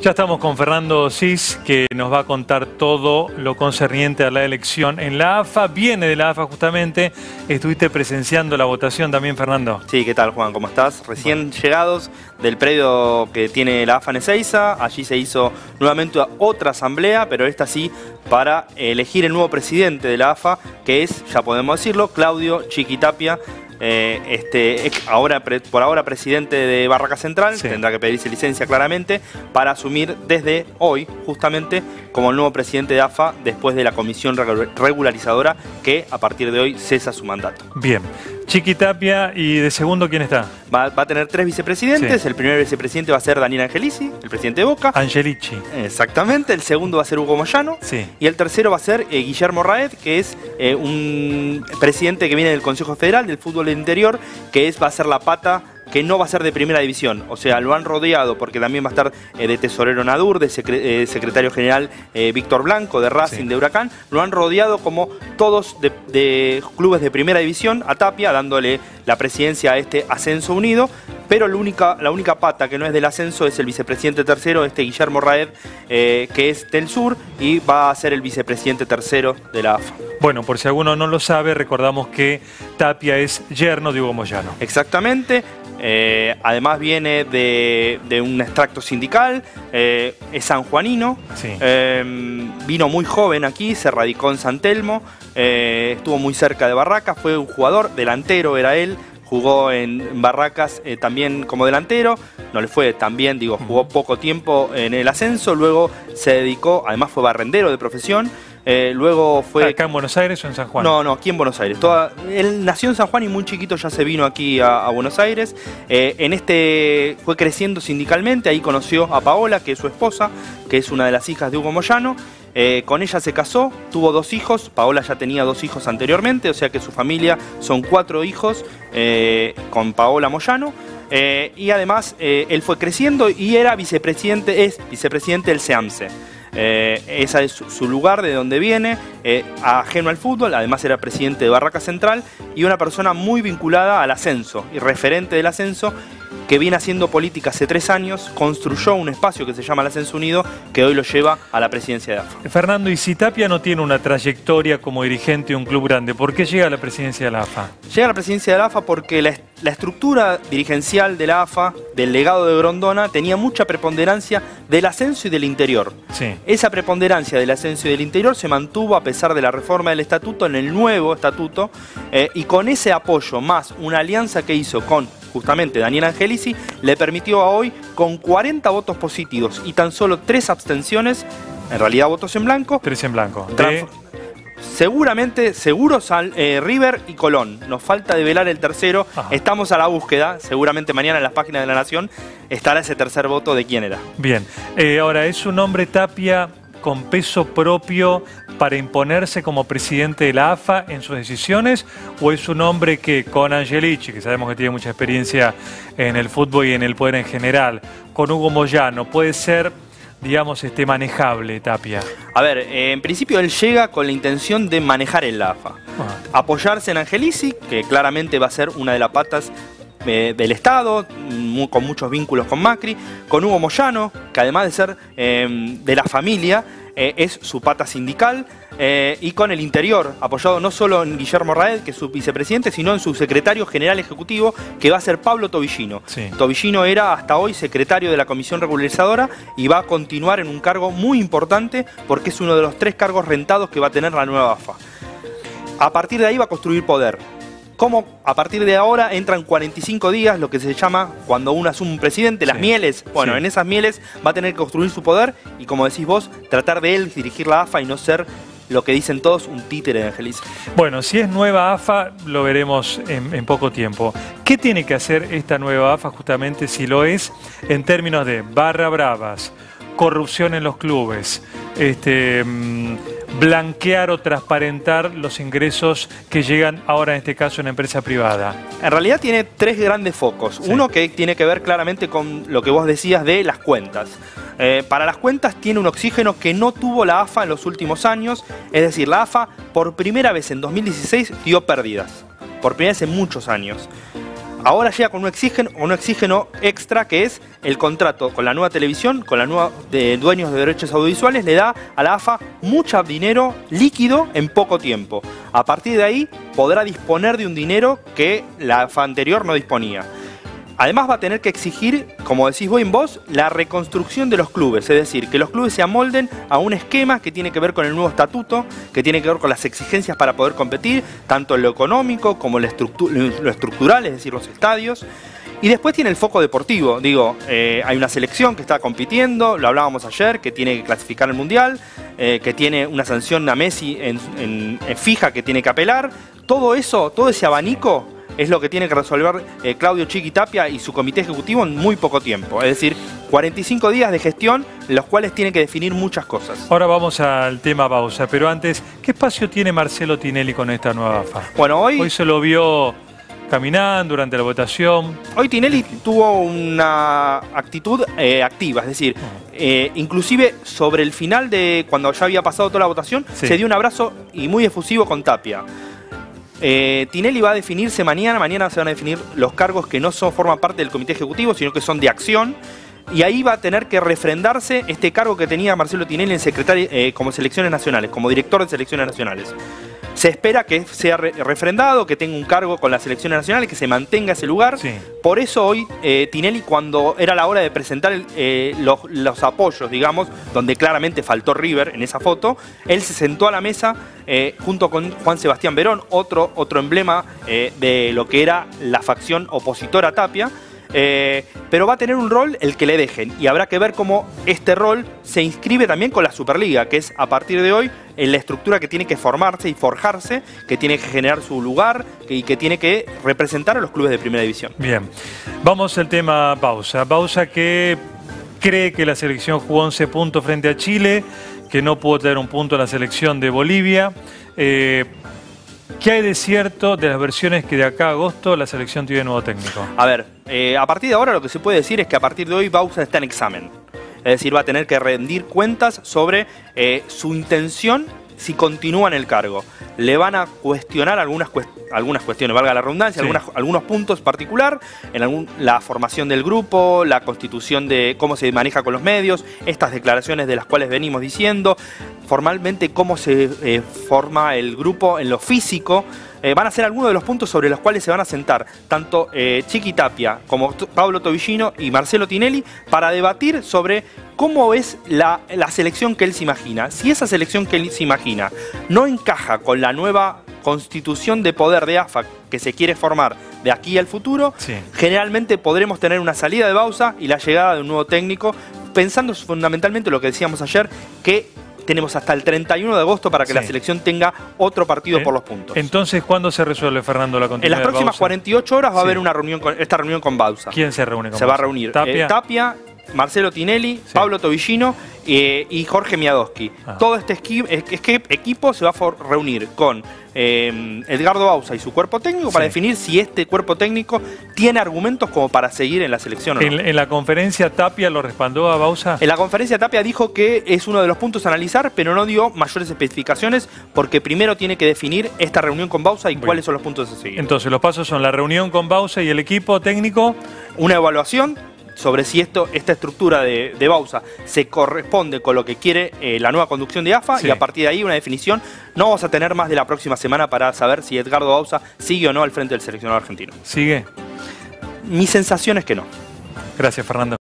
Ya estamos con Fernando Sis, que nos va a contar todo lo concerniente a la elección en la AFA. Viene de la AFA justamente. Estuviste presenciando la votación también, Fernando. Sí, ¿qué tal, Juan? ¿Cómo estás? Recién llegados del predio que tiene la AFA en Ezeiza. Allí se hizo nuevamente otra asamblea, pero esta sí para elegir el nuevo presidente de la AFA, que es, ya podemos decirlo, Claudio Chiquitapia. Por ahora presidente de Barracas Central, sí. Tendrá que pedirse licencia claramente para asumir desde hoy justamente como el nuevo presidente de AFA después de la comisión regularizadora que a partir de hoy cesa su mandato. Bien, Chiquitapia, y de segundo, ¿quién está? Va a tener tres vicepresidentes, sí. El primer vicepresidente va a ser Daniel Angelici, el presidente de Boca. Angelici. Exactamente, el segundo va a ser Hugo Moyano, sí. Y el tercero va a ser Guillermo Raed, que es un presidente que viene del Consejo Federal del Fútbol Interior, que va a ser la pata que no va a ser de primera división, o sea, lo han rodeado porque también va a estar de tesorero Nadur, de secretario general Víctor Blanco, de Racing, sí. De Huracán, lo han rodeado como todos de clubes de primera división a Tapia, dándole la presidencia a este Ascenso Unido, pero la única pata que no es del Ascenso es el vicepresidente tercero, este Guillermo Raed, que es del sur y va a ser el vicepresidente tercero de la AFA. Bueno, por si alguno no lo sabe, recordamos que Tapia es yerno de Hugo Moyano. Exactamente. Además viene de un extracto sindical, es sanjuanino, sí. Vino muy joven aquí, se radicó en San Telmo, estuvo muy cerca de Barracas, fue un jugador, delantero era él, jugó en Barracas también como delantero, no le fue tan bien, digo, jugó poco tiempo en el Ascenso, luego se dedicó, además fue barrendero de profesión. Luego fue... ¿Acá en Buenos Aires o en San Juan? No, aquí en Buenos Aires. Él nació en San Juan y muy chiquito ya se vino aquí a Buenos Aires. Fue creciendo sindicalmente, ahí conoció a Paola, que es su esposa, que es una de las hijas de Hugo Moyano. Con ella se casó, tuvo dos hijos, Paola ya tenía dos hijos anteriormente, o sea que su familia son cuatro hijos con Paola Moyano. Y además él fue creciendo y es vicepresidente del SEAMSE. Ese es su lugar de donde viene, ajeno al fútbol, además era presidente de Barracas Central y una persona muy vinculada al ascenso y referente del ascenso que viene haciendo política hace 3 años, construyó un espacio que se llama el Ascenso Unido que hoy lo lleva a la presidencia de AFA. Fernando, y si Tapia no tiene una trayectoria como dirigente de un club grande, ¿por qué llega a la presidencia de la AFA? Llega a la presidencia de la AFA porque la estructura dirigencial de la AFA, del legado de Grondona, tenía mucha preponderancia del ascenso y del interior. Sí. Esa preponderancia del ascenso y del interior se mantuvo a pesar de la reforma del estatuto, en el nuevo estatuto, y con ese apoyo más una alianza que hizo con justamente Daniel Angelici, le permitió a hoy, con 40 votos positivos y tan solo 3 abstenciones, en realidad votos en blanco. 3 en blanco. River y Colón. Nos falta develar el tercero. Ajá. Estamos a la búsqueda. Seguramente mañana en las páginas de La Nación estará ese tercer voto de quién era. Bien. Ahora, ¿es un hombre Tapia con peso propio para imponerse como presidente de la AFA en sus decisiones? ¿O es un hombre que con Angelici, que sabemos que tiene mucha experiencia en el fútbol y en el poder en general, con Hugo Moyano, puede ser, digamos, manejable Tapia? A ver, en principio él llega con la intención de manejar el AFA. Apoyarse en Angelici, que claramente va a ser una de las patas del Estado, con muchos vínculos con Macri, con Hugo Moyano, que además de ser de la familia, es su pata sindical, y con el interior, apoyado no solo en Guillermo Raed, que es su vicepresidente, sino en su secretario general ejecutivo, que va a ser Pablo Toviggino. Sí. Toviggino era hasta hoy secretario de la Comisión Regularizadora y va a continuar en un cargo muy importante porque es uno de los 3 cargos rentados que va a tener la nueva AFA. A partir de ahí va a construir poder. Como a partir de ahora entran 45 días, lo que se llama cuando uno asume un presidente, las mieles. Bueno, sí. En esas mieles va a tener que construir su poder y, como decís vos, tratar de él dirigir la AFA y no ser, lo que dicen todos, un títere de Angelici. Bueno, si es nueva AFA, lo veremos en poco tiempo. ¿Qué tiene que hacer esta nueva AFA justamente si lo es en términos de barra bravas, corrupción en los clubes, blanquear o transparentar los ingresos que llegan ahora, en este caso, en empresa privada? En realidad tiene 3 grandes focos. Sí. Uno que tiene que ver claramente con lo que vos decías de las cuentas. Para las cuentas tiene un oxígeno que no tuvo la AFA en los últimos años. Es decir, la AFA por primera vez en 2016 dio pérdidas. Por primera vez en muchos años. ahora llega con un oxígeno extra, que es el contrato con la nueva televisión, con la nueva de dueños de derechos audiovisuales, le da a la AFA mucho dinero líquido en poco tiempo. A partir de ahí podrá disponer de un dinero que la AFA anterior no disponía. Además va a tener que exigir, como decís vos, la reconstrucción de los clubes, es decir, que los clubes se amolden a un esquema que tiene que ver con el nuevo estatuto, que tiene que ver con las exigencias para poder competir, tanto en lo económico como en lo estructural, es decir, los estadios. Y después tiene el foco deportivo, digo, hay una selección que está compitiendo, lo hablábamos ayer, que tiene que clasificar al Mundial, que tiene una sanción a Messi en fija que tiene que apelar, todo eso, todo ese abanico es lo que tiene que resolver Claudio Chiquitapia y su comité ejecutivo en muy poco tiempo. Es decir, 45 días de gestión, los cuales tiene que definir muchas cosas. Ahora vamos al tema Bauza, pero antes, ¿qué espacio tiene Marcelo Tinelli con esta nueva AFA? Bueno, hoy se lo vio caminando durante la votación. Hoy Tinelli tuvo una actitud activa, es decir, inclusive sobre el final de cuando ya había pasado toda la votación, se dio un abrazo y muy efusivo con Tapia. Tinelli va a definirse mañana, se van a definir los cargos que no forman parte del comité ejecutivo, sino que son de acción, y ahí va a tener que refrendarse este cargo que tenía Marcelo Tinelli en secretario, como selecciones nacionales, como director de selecciones nacionales. Se espera que sea refrendado, que tenga un cargo con las selecciones nacionales, que se mantenga ese lugar. Sí. Por eso hoy Tinelli, cuando era la hora de presentar los apoyos, digamos, donde claramente faltó River en esa foto, él se sentó a la mesa junto con Juan Sebastián Verón, otro emblema de lo que era la facción opositora a Tapia. Pero va a tener un rol el que le dejen, y habrá que ver cómo este rol se inscribe también con la Superliga, que es a partir de hoy la estructura que tiene que formarse y forjarse, que tiene que generar su lugar y que tiene que representar a los clubes de primera división. Bien, vamos al tema Bauza. Bauza que cree que la selección jugó 11 puntos frente a Chile, que no pudo tener un punto a la selección de Bolivia. ¿Qué hay de cierto de las versiones que de acá a agosto la selección tiene nuevo técnico? A ver, a partir de ahora lo que se puede decir es que a partir de hoy Bauza está en examen. Es decir, va a tener que rendir cuentas sobre su intención si continúa en el cargo. Le van a cuestionar algunas cuestiones, valga la redundancia, algunos puntos particular, la formación del grupo, la constitución de cómo se maneja con los medios, estas declaraciones de las cuales venimos diciendo, formalmente cómo se forma el grupo en lo físico. Van a ser algunos de los puntos sobre los cuales se van a sentar tanto Chiquitapia como Pablo Toviggino y Marcelo Tinelli para debatir sobre cómo es la selección que él se imagina. Si esa selección que él se imagina no encaja con la nueva constitución de poder de AFA que se quiere formar de aquí al futuro, generalmente podremos tener una salida de Bauza y la llegada de un nuevo técnico, pensando fundamentalmente lo que decíamos ayer, que tenemos hasta el 31 de agosto para que la selección tenga otro partido por los puntos. Entonces, ¿cuándo se resuelve, Fernando, la continuidad? En las próximas 48 horas va a haber una reunión esta reunión con Bauza. ¿Quién se reúne con Bauza? Se va a reunir Tapia, Marcelo Tinelli, Pablo Toviggino y Jorge Miadoski. Todo este equipo se va a reunir con Edgardo Bauza y su cuerpo técnico para definir si este cuerpo técnico tiene argumentos como para seguir en la selección o no. ¿En la conferencia Tapia lo respaldó a Bauza? En la conferencia Tapia dijo que es uno de los puntos a analizar, pero no dio mayores especificaciones porque primero tiene que definir esta reunión con Bauza y cuáles son los puntos a seguir. Entonces los pasos son la reunión con Bauza y el equipo técnico. Una evaluación sobre si esta estructura de Bauza se corresponde con lo que quiere la nueva conducción de AFA y a partir de ahí una definición. No vamos a tener más de la próxima semana para saber si Edgardo Bauza sigue o no al frente del seleccionado argentino. ¿Sigue? Mi sensación es que no. Gracias, Fernando.